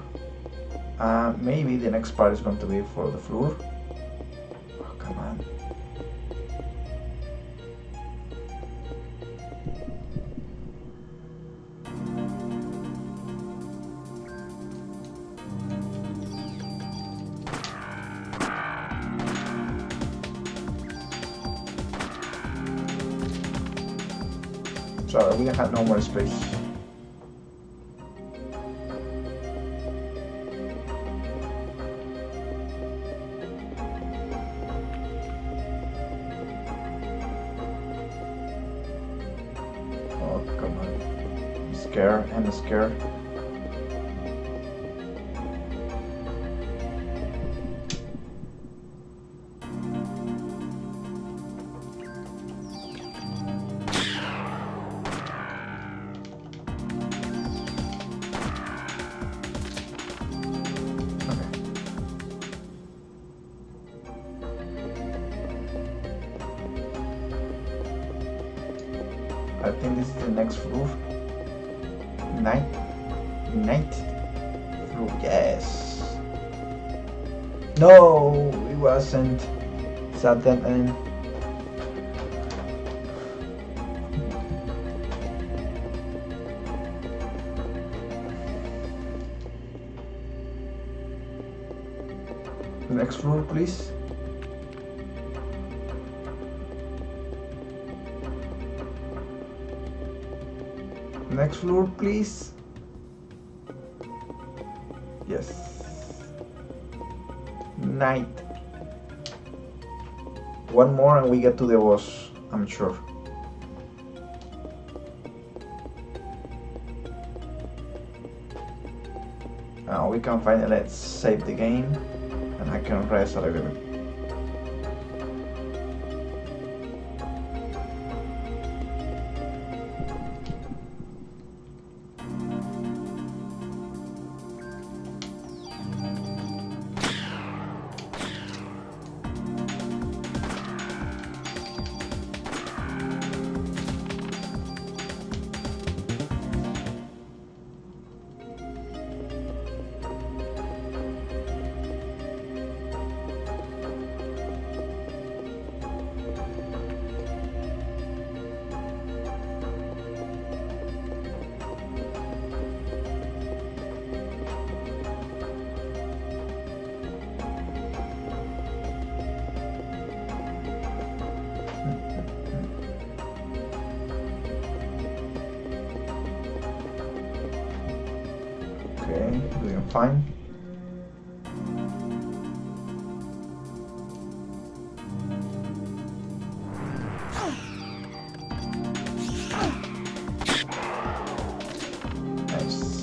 Maybe the next part is going to be for the floor. Oh, come on. Sorry, we have no more space. Scare. Okay. I think this is the next floor. Ninth floor, yes. No, it wasn't. Sudden end. Next floor, please. Next floor, please. Yes. 9th. One more and we get to the boss, I'm sure. Now we can finally, let's save the game and I can rest a little bit. Fine. Nice.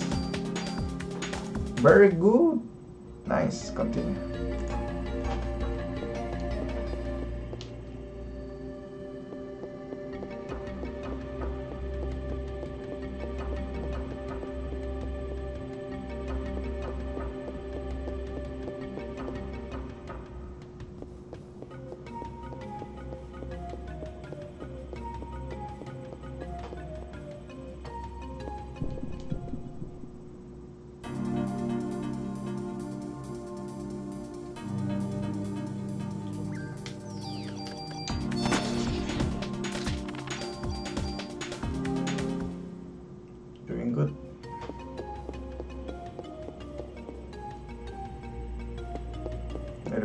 Very good. Nice. Continue.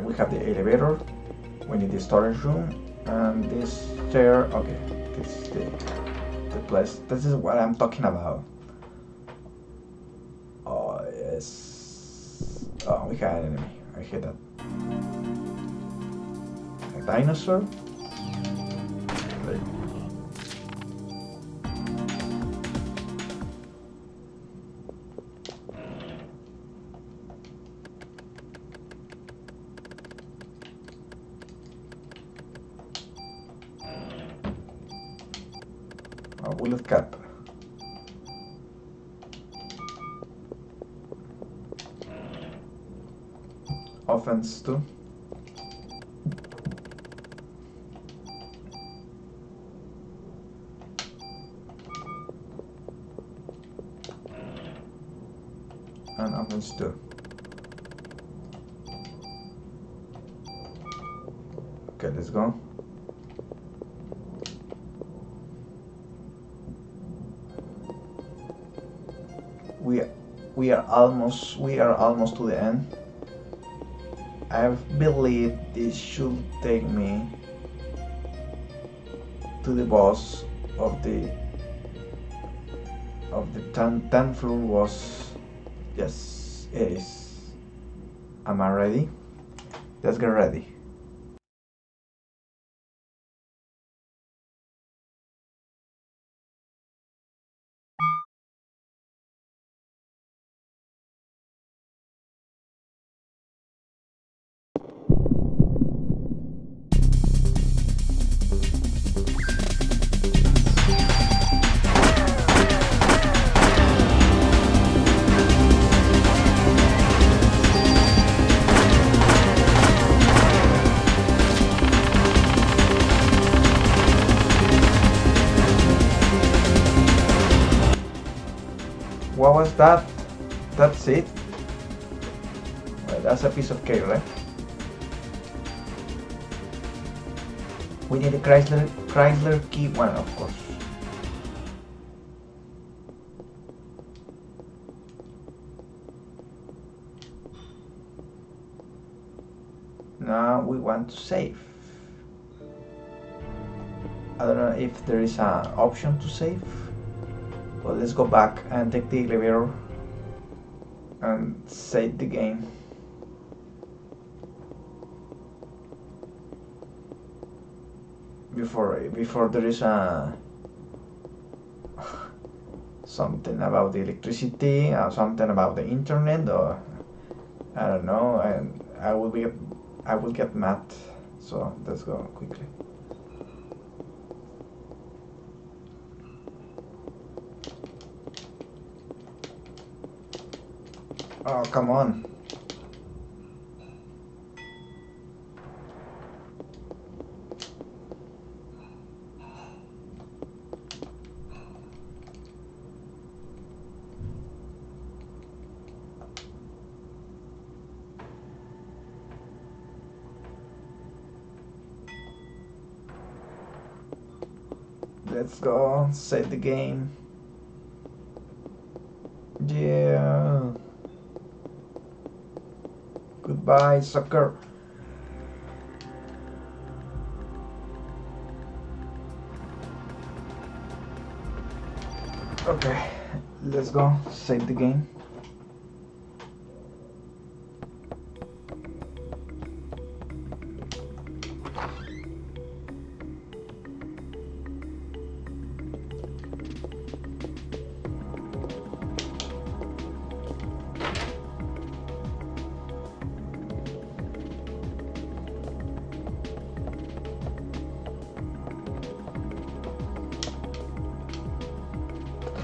We have the elevator, we need the storage room, and this chair. Okay, this is the place. This is what I'm talking about. Oh yes. Oh, we had an enemy. I hate that. A dinosaur. Bullet cap. Offense too. And offense too. Okay, let's go. We are almost to the end. I believe this should take me to the boss of the tenth floor was. Yes, it is. Am I ready? Let's get ready. What was that? That's it? Well, that's a piece of cake, right? We need a Chrysler key one, of course. Now we want to save. I don't know if there is an option to save. Well, let's go back and take the elevator and save the game. before there is a something about the electricity or something about the internet, or I don't know, and I will get mad. So let's go quickly. Oh, come on. Let's go, save the game. Yeah. Goodbye, sucker. Okay, let's go, save the game.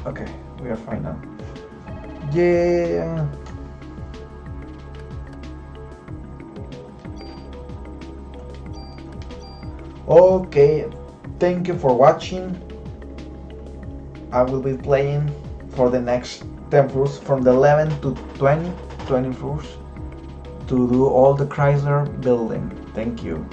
Okay, we are fine now. Yeah. Okay, thank you for watching. I will be playing for the next 10 fruits, from the 11 to 20 fruits, to do all the Chrysler building. Thank you.